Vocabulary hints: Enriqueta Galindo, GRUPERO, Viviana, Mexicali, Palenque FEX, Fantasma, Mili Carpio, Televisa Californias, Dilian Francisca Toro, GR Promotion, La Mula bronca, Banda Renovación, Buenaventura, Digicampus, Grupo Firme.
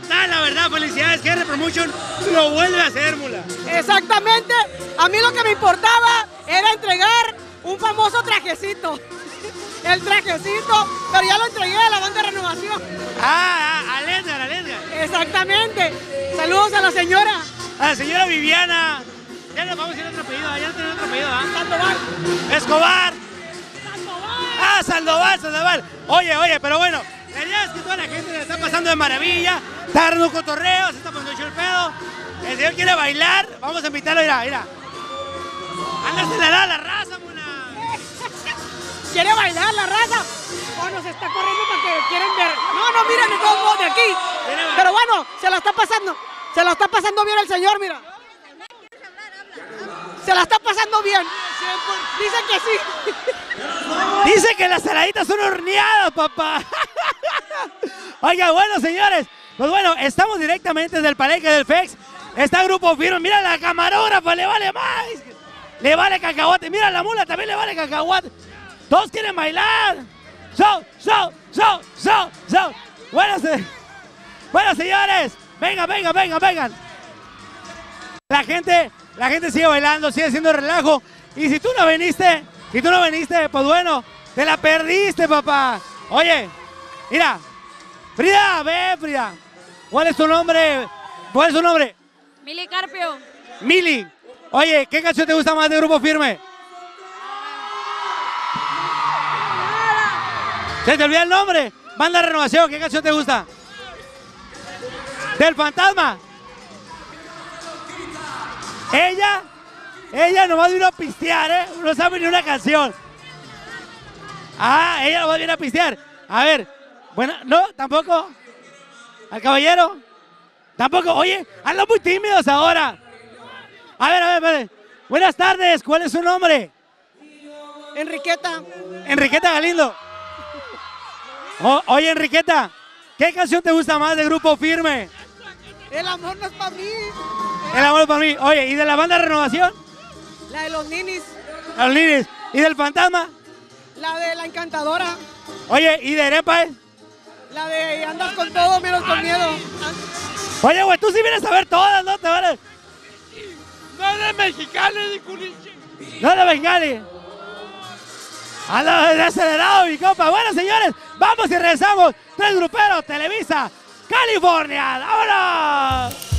total, la verdad. Felicidades, GR Promotion lo vuelve a hacer, Mula. Exactamente. A mí lo que me importaba era entregar un famoso trajecito. El trajecito, pero ya lo entregué a la Banda Renovación. A Edgar, a Edgar. Exactamente. Saludos a la señora. A la señora Viviana. Ya nos vamos a ir a otro apellido, ya no tenemos otro apellido, ¿ah? Sandoval. Escobar. Sandoval. Ah, Sandoval, Sandoval. Oye, oye, pero bueno, la idea es que toda la gente le está pasando de maravilla. Está dando un cotorreo, se está poniendo hecho el pedo. El señor quiere bailar, vamos a invitarlo, mira, mira. Ándase la edad a la raza, mona. Quiere bailar la raza. O nos está corriendo porque quieren ver. No, no, miren de todos modos de aquí. Pero bueno, se la está pasando. Se la está pasando bien el señor, mira. Se la está pasando bien. Dicen que sí. Dicen que las saladitas son horneadas, papá. Oiga, bueno, señores. Pues bueno, estamos directamente desde el Palenque del FEX. Está Grupo Firme. Mira la camarógrafa, le vale más. Le vale cacahuate. Mira la mula, también le vale cacahuate. Todos quieren bailar. So. Bueno, señores. Vengan. La gente sigue bailando, sigue haciendo relajo. Y si tú no viniste, pues bueno, te la perdiste, papá. Oye, mira, Frida, ve, Frida. ¿Cuál es tu nombre? Mili Carpio. Mili. Oye, ¿qué canción te gusta más de Grupo Firme? ¿Se te olvida el nombre? Banda Renovación, ¿qué canción te gusta? Del Fantasma. Ella nomás vino a pistear, ¿eh? No sabe ni una canción. Ah, ella nomás viene a pistear. A ver, bueno, no, tampoco. Al caballero, tampoco. Oye, andan muy tímidos ahora. A ver. Buenas tardes, ¿cuál es su nombre? Enriqueta. Enriqueta Galindo. Oye, Enriqueta, ¿qué canción te gusta más de Grupo Firme? El amor no es para mí. El amor para mí. Oye, ¿y de la Banda Renovación? La de los ninis. La de los ninis. ¿Y del Fantasma? La de la Encantadora. Oye, ¿y de Arepa? La de Andas con todo, menos con miedo. Oye, güey, tú sí vienes a ver todas, ¿no? Te vale. No de Mexicali, de culiche. No de Mexicali. Anda acelerado, mi compa. Bueno, señores, vamos y regresamos. Tres Gruperos, Televisa, California. ¡Vámonos!